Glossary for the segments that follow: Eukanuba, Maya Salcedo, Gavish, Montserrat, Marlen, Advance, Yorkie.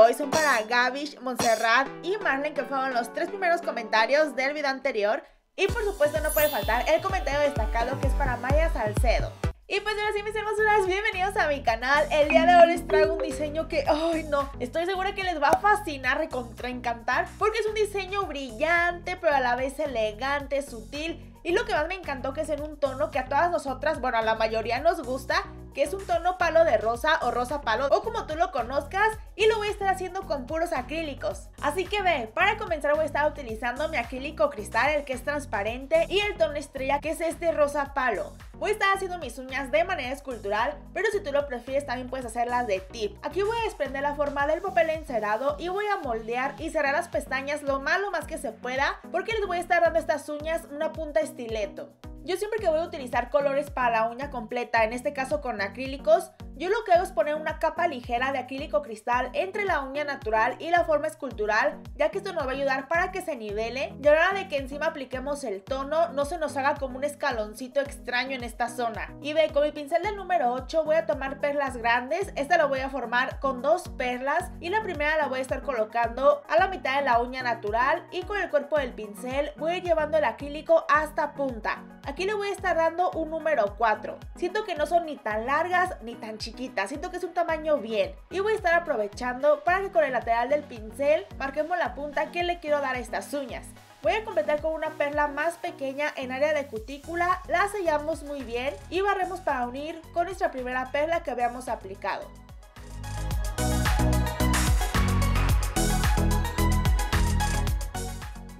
hoy son para Gavish, Montserrat y Marlen, que fueron los tres primeros comentarios del video anterior. Y por supuesto no puede faltar el comentario destacado, que es para Maya Salcedo. Y pues ahora sí, mis hermosuras, bienvenidos a mi canal. El día de hoy les traigo un diseño que, ay no, estoy segura que les va a fascinar, recontraencantar, porque es un diseño brillante, pero a la vez elegante, sutil. Y lo que más me encantó, que es en un tono que a todas nosotras, bueno, a la mayoría nos gusta, que es un tono palo de rosa o rosa palo, o como tú lo conozcas. Y lo voy a estar haciendo con puros acrílicos. Así que ve, para comenzar voy a estar utilizando mi acrílico cristal, el que es transparente, y el tono estrella, que es este rosa palo. Voy a estar haciendo mis uñas de manera escultural, pero si tú lo prefieres también puedes hacerlas de tip. Aquí voy a desprender la forma del papel encerado y voy a moldear y cerrar las pestañas lo más que se pueda, porque les voy a estar dando a estas uñas una punta estileto. Yo siempre que voy a utilizar colores para la uña completa, en este caso con acrílicos, yo lo que hago es poner una capa ligera de acrílico cristal entre la uña natural y la forma escultural, ya que esto nos va a ayudar para que se nivele y a la hora de que encima apliquemos el tono no se nos haga como un escaloncito extraño en esta zona. Y ve, con mi pincel del número 8 voy a tomar perlas grandes. Esta la voy a formar con dos perlas y la primera la voy a estar colocando a la mitad de la uña natural, y con el cuerpo del pincel voy a ir llevando el acrílico hasta punta. Aquí le voy a estar dando un número 4. Siento que no son ni tan largas ni tan chiquitas, siento que es un tamaño bien. Y voy a estar aprovechando para que con el lateral del pincel marquemos la punta que le quiero dar a estas uñas. Voy a completar con una perla más pequeña en área de cutícula, la sellamos muy bien y barremos para unir con nuestra primera perla que habíamos aplicado.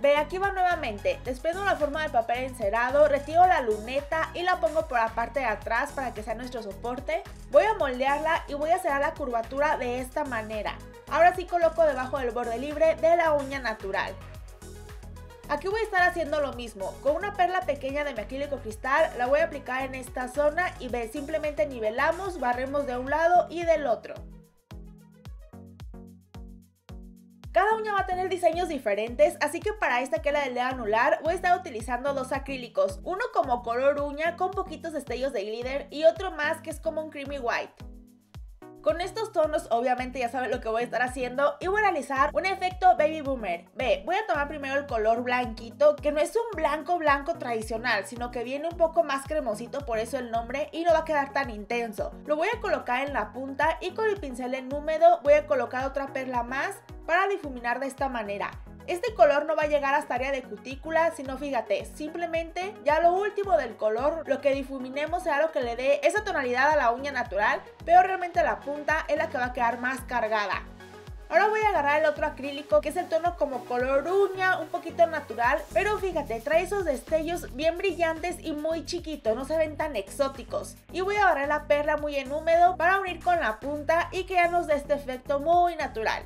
Ve, aquí va nuevamente, desprendo la forma del papel encerado, retiro la luneta y la pongo por la parte de atrás para que sea nuestro soporte. Voy a moldearla y voy a cerrar la curvatura de esta manera. Ahora sí coloco debajo del borde libre de la uña natural. Aquí voy a estar haciendo lo mismo, con una perla pequeña de mi acrílico cristal la voy a aplicar en esta zona y ve, simplemente nivelamos, barremos de un lado y del otro. Cada uña va a tener diseños diferentes, así que para esta que es la del dedo anular voy a estar utilizando dos acrílicos, uno como color uña con poquitos destellos de glitter y otro más que es como un creamy white. Con estos tonos obviamente ya saben lo que voy a estar haciendo y voy a realizar un efecto baby boomer. Ve, voy a tomar primero el color blanquito, que no es un blanco blanco tradicional, sino que viene un poco más cremosito, por eso el nombre, y no va a quedar tan intenso. Lo voy a colocar en la punta y con el pincel en húmedo voy a colocar otra perla más para difuminar de esta manera. Este color no va a llegar hasta área de cutícula, sino fíjate, simplemente ya lo último del color, lo que difuminemos será lo que le dé esa tonalidad a la uña natural, pero realmente la punta es la que va a quedar más cargada. Ahora voy a agarrar el otro acrílico, que es el tono como color uña, un poquito natural, pero fíjate, trae esos destellos bien brillantes y muy chiquitos, no se ven tan exóticos. Y voy a agarrar la perla muy en húmedo para unir con la punta y que ya nos dé este efecto muy natural.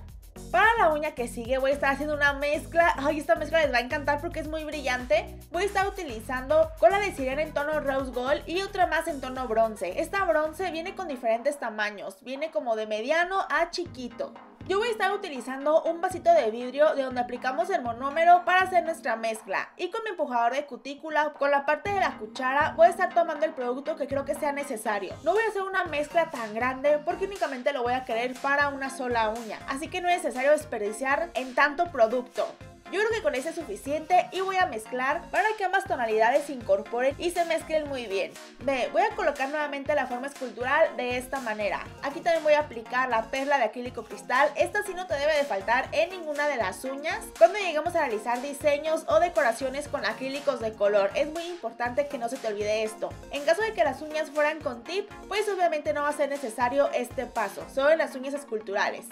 Para la uña que sigue voy a estar haciendo una mezcla, ay, esta mezcla les va a encantar porque es muy brillante. Voy a estar utilizando cola de sirena en tono rose gold y otra más en tono bronce. Esta bronce viene con diferentes tamaños, viene como de mediano a chiquito. Yo voy a estar utilizando un vasito de vidrio de donde aplicamos el monómero para hacer nuestra mezcla. Y con mi empujador de cutícula, con la parte de la cuchara, voy a estar tomando el producto que creo que sea necesario. No voy a hacer una mezcla tan grande porque únicamente lo voy a querer para una sola uña, así que no es necesario desperdiciar en tanto producto. Yo creo que con eso es suficiente y voy a mezclar para que ambas tonalidades se incorporen y se mezclen muy bien. Ve, voy a colocar nuevamente la forma escultural de esta manera. Aquí también voy a aplicar la perla de acrílico cristal. Esta sí no te debe de faltar en ninguna de las uñas. Cuando lleguemos a realizar diseños o decoraciones con acrílicos de color, es muy importante que no se te olvide esto. En caso de que las uñas fueran con tip, pues obviamente no va a ser necesario este paso, solo en las uñas esculturales.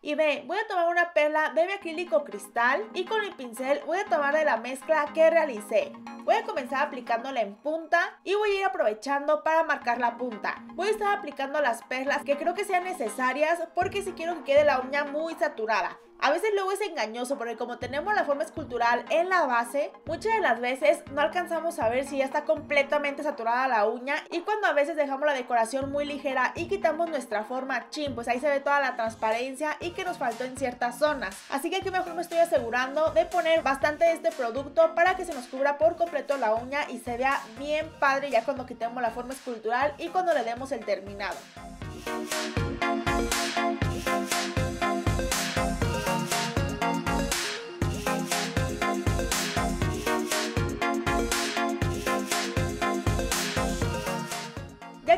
Y ve, voy a tomar una perla de mi acrílico cristal y con el pincel voy a tomar de la mezcla que realicé. Voy a comenzar aplicándola en punta y voy a ir aprovechando para marcar la punta. Voy a estar aplicando las perlas que creo que sean necesarias porque si quiero que quede la uña muy saturada. A veces luego es engañoso porque como tenemos la forma escultural en la base, muchas de las veces no alcanzamos a ver si ya está completamente saturada la uña, y cuando a veces dejamos la decoración muy ligera y quitamos nuestra forma, chin, pues ahí se ve toda la transparencia y que nos faltó en ciertas zonas. Así que aquí mejor me estoy asegurando de poner bastante de este producto para que se nos cubra por completo la uña y se vea bien padre ya cuando quitemos la forma escultural y cuando le demos el terminado.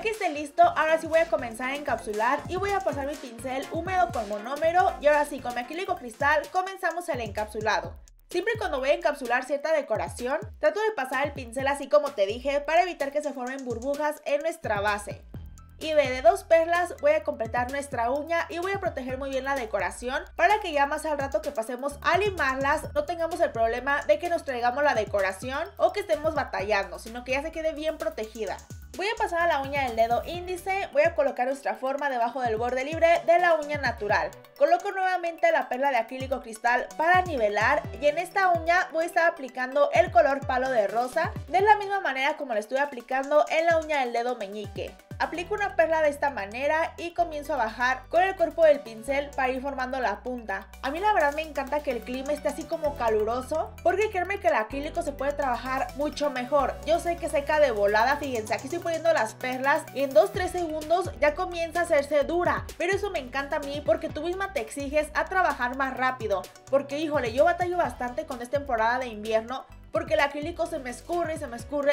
Ya que esté listo, ahora sí voy a comenzar a encapsular y voy a pasar mi pincel húmedo con monómero. Y ahora sí, con mi acrílico cristal comenzamos el encapsulado. Siempre cuando voy a encapsular cierta decoración, trato de pasar el pincel así como te dije para evitar que se formen burbujas en nuestra base. Y de dos perlas voy a completar nuestra uña y voy a proteger muy bien la decoración para que ya más al rato que pasemos a limarlas no tengamos el problema de que nos traigamos la decoración o que estemos batallando, sino que ya se quede bien protegida. Voy a pasar a la uña del dedo índice, voy a colocar nuestra forma debajo del borde libre de la uña natural. Coloco nuevamente la perla de acrílico cristal para nivelar y en esta uña voy a estar aplicando el color palo de rosa de la misma manera como lo estuve aplicando en la uña del dedo meñique. Aplico una perla de esta manera y comienzo a bajar con el cuerpo del pincel para ir formando la punta. A mí la verdad me encanta que el clima esté así como caluroso porque créeme que el acrílico se puede trabajar mucho mejor. Yo sé que seca de volada, fíjense, aquí estoy poniendo las perlas y en 2-3 segundos ya comienza a hacerse dura. Pero eso me encanta a mí porque tú misma te exiges a trabajar más rápido. Porque híjole, yo batallo bastante con esta temporada de invierno porque el acrílico se me escurre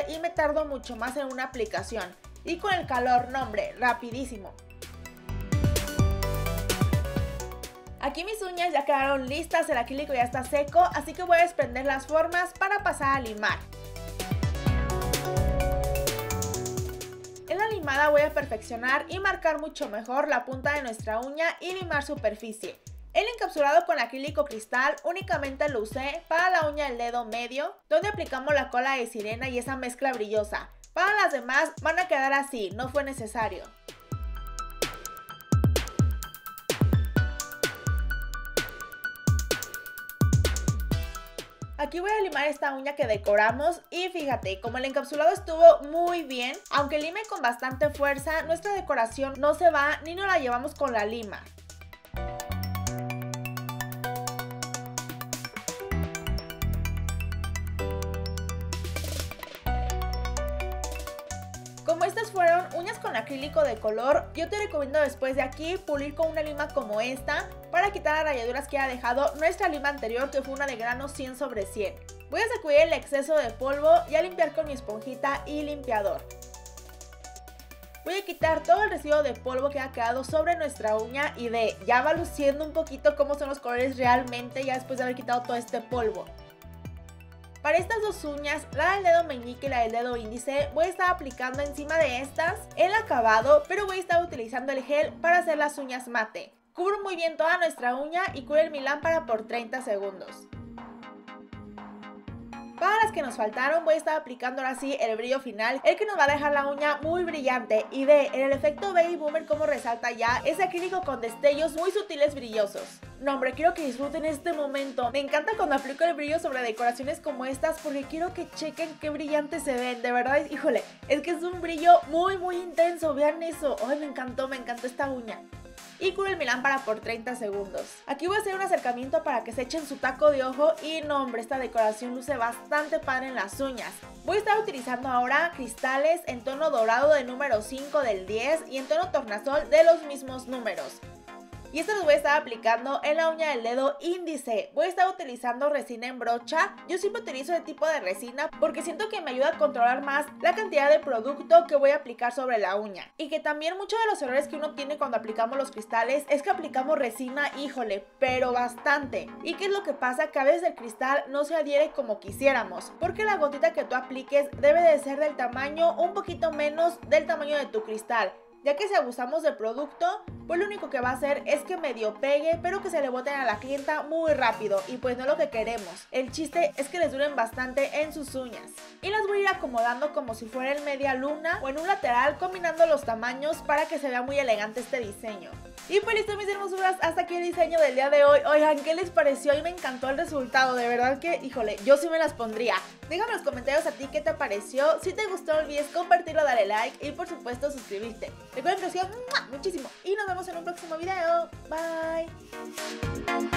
y me tardo mucho más en una aplicación. Y con el calor, no hombre, rapidísimo. Aquí mis uñas ya quedaron listas, el acrílico ya está seco, así que voy a desprender las formas para pasar a limar. En la limada voy a perfeccionar y marcar mucho mejor la punta de nuestra uña y limar superficie. El encapsulado con acrílico cristal únicamente lo usé para la uña del dedo medio, donde aplicamos la cola de sirena y esa mezcla brillosa. Para las demás van a quedar así, no fue necesario. Aquí voy a limar esta uña que decoramos y fíjate, como el encapsulado estuvo muy bien, aunque lime con bastante fuerza, nuestra decoración no se va ni nos la llevamos con la lima. Como estas fueron uñas con acrílico de color, yo te recomiendo después de aquí pulir con una lima como esta para quitar las rayaduras que ha dejado nuestra lima anterior que fue una de grano 100/100. Voy a sacudir el exceso de polvo y a limpiar con mi esponjita y limpiador. Voy a quitar todo el residuo de polvo que ha quedado sobre nuestra uña y ya va luciendo un poquito cómo son los colores realmente ya después de haber quitado todo este polvo. Para estas dos uñas, la del dedo meñique y la del dedo índice, voy a estar aplicando encima de estas el acabado, pero voy a estar utilizando el gel para hacer las uñas mate. Cubro muy bien toda nuestra uña y cubro mi lámpara por 30 segundos. Para las que nos faltaron voy a estar aplicando ahora sí el brillo final, el que nos va a dejar la uña muy brillante y en el efecto Baby Boomer como resalta ya ese acrílico con destellos muy sutiles brillosos. No hombre, quiero que disfruten este momento, me encanta cuando aplico el brillo sobre decoraciones como estas porque quiero que chequen qué brillantes se ven, de verdad, híjole, es que es un brillo muy intenso, vean eso, ay me encantó esta uña. Y cubro mi lámpara por 30 segundos. Aquí voy a hacer un acercamiento para que se echen su taco de ojo y no hombre, esta decoración luce bastante padre en las uñas. Voy a estar utilizando ahora cristales en tono dorado de número 5 del 10 y en tono tornasol de los mismos números. Y esto los voy a estar aplicando en la uña del dedo índice. Voy a estar utilizando resina en brocha. Yo siempre utilizo este tipo de resina porque siento que me ayuda a controlar más la cantidad de producto que voy a aplicar sobre la uña. Y que también muchos de los errores que uno tiene cuando aplicamos los cristales es que aplicamos resina, híjole, pero bastante. ¿Y qué es lo que pasa? Que a veces el cristal no se adhiere como quisiéramos, porque la gotita que tú apliques debe de ser del tamaño un poquito menos del tamaño de tu cristal. Ya que si abusamos del producto, pues lo único que va a hacer es que medio pegue, pero que se le boten a la clienta muy rápido. Y pues no es lo que queremos. El chiste es que les duren bastante en sus uñas. Y las voy a ir acomodando como si fuera en media luna o en un lateral, combinando los tamaños para que se vea muy elegante este diseño. Y pues listo mis hermosuras, hasta aquí el diseño del día de hoy. Oigan, ¿qué les pareció? Y me encantó el resultado, de verdad que, híjole, yo sí me las pondría. Déjame en los comentarios a ti qué te pareció. Si te gustó no olvides compartirlo, dale like y por supuesto suscribirte. Recuerden que os quiero muchísimo y nos vemos en un próximo video. Bye.